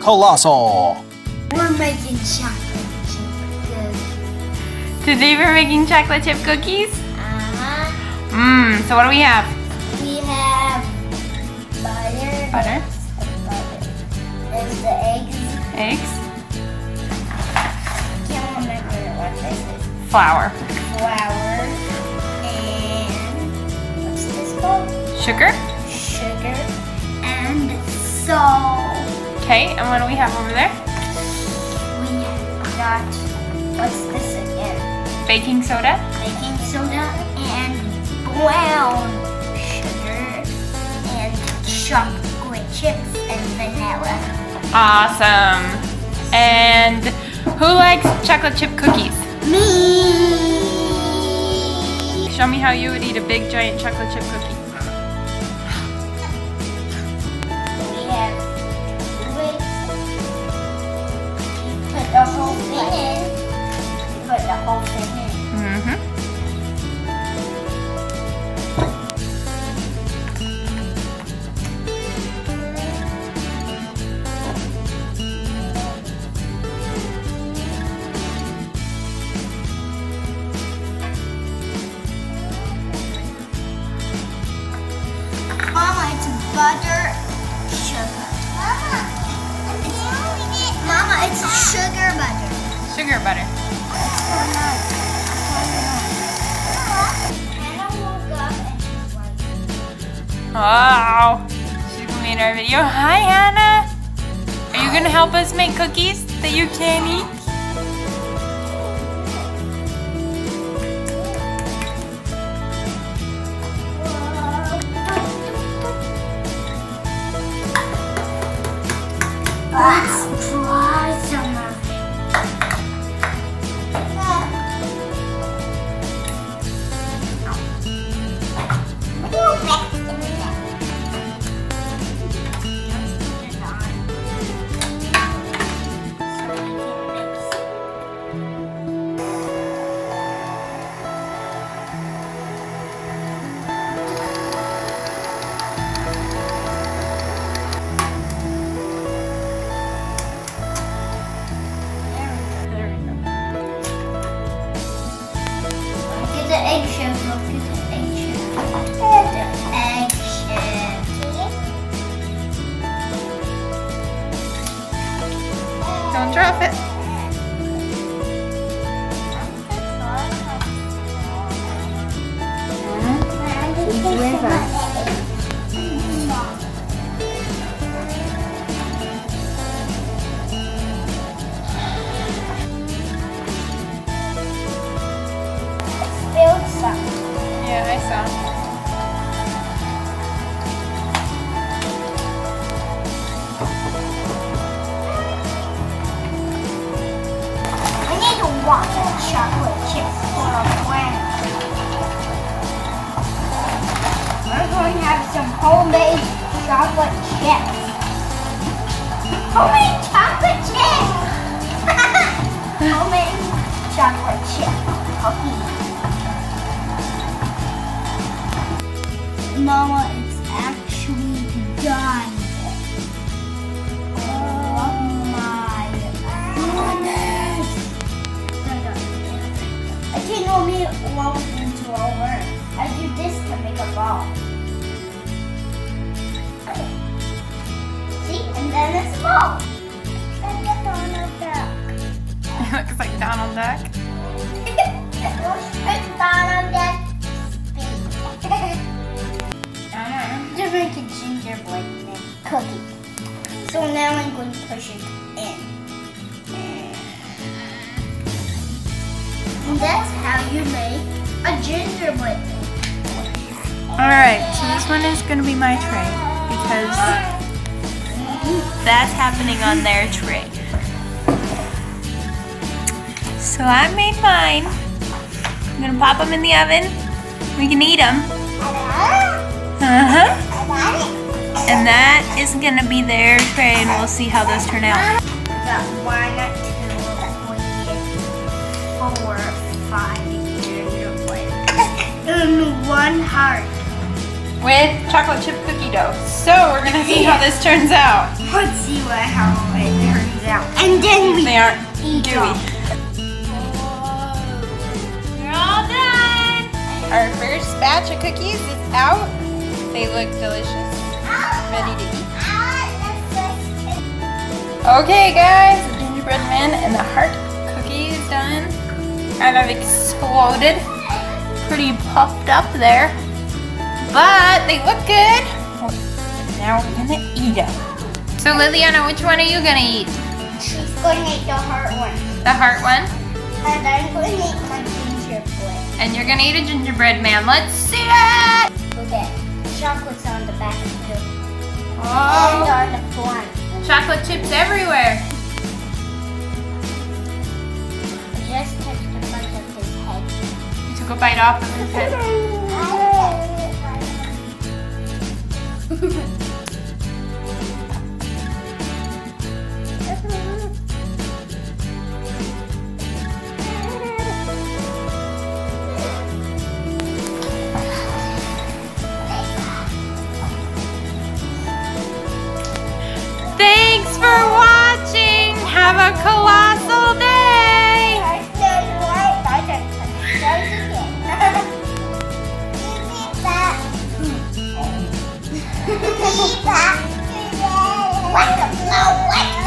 Colossal. We're making chocolate chip cookies. Today we're making chocolate chip cookies? Uh-huh. So what do we have? We have butter. Butter. And the eggs. Eggs. I can't remember what this is. Flour. Flour. And what's this called? Sugar. Sugar. And salt. Okay, and what do we have over there? We got, what's this again? Baking soda. Baking soda and brown sugar and chocolate chips and vanilla. Awesome. And who likes chocolate chip cookies? Me! Show me how you would eat a big giant chocolate chip cookie. The whole thing in. Put the whole thing in. Mm-hmm. Mama, it's butter, sugar. Mama, it's sugar butter. Sugar butter. Wow. She's gonna be in our video. Hi, Hannah. Are you gonna help us make cookies that you can eat? Don't drop it. He's with us. Spilled some. Yeah, I saw. Chocolate chips for a friend. We're going to have some homemade chocolate chips. Homemade chocolate chips! Homemade chocolate chip cookie. Mama, it's actually done. I do this to make a ball. See, and then it's a ball. Like a Donald Duck. It looks like Donald Duck. It's Donald Duck. I'm just making gingerbread cookie. So now I'm going to push it in. And that's how you make a gingerbread. Alright, so this one is gonna be my tray because that's happening on their tray. So I made mine. I'm gonna pop them in the oven. We can eat them. And that is gonna be their tray, and we'll see how those turn out. I got 1, 2, 3, 4, 5. one heart. With chocolate chip cookie dough. So we're gonna see how this turns out. Let's see how it turns out. And then we eat them. We're all done. Our first batch of cookies is out. They look delicious. Ready to eat. Okay guys, the gingerbread man and the heart cookie is done. Kind of exploded. Pretty puffed up there. But they look good. Now we're gonna eat them. So Liliana, which one are you gonna eat? She's gonna eat the heart one. The heart one? And I'm gonna eat my gingerbread. And you're gonna eat a gingerbread man. Let's see it! Okay, chocolate's on the back too. Oh! And on the front. Chocolate chips everywhere. I just touched the front of his head. You took a bite off of his head. Thanks for watching. Have a colossal day. What? No, what?